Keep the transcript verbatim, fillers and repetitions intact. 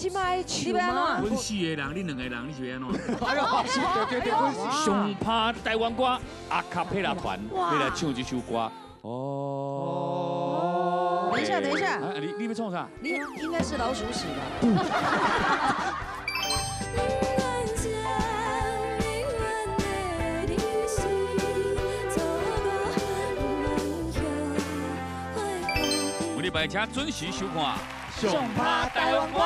即摆树嘛。阮四个人，恁两个人，你是安怎？哎呀，对对对，上拍台湾歌阿卡佩拉团，为了唱这首歌。哦。等一下，等一下。你你要唱啥？你应该是老鼠屎吧。 每礼拜请准时收看《上拍台湾歌》。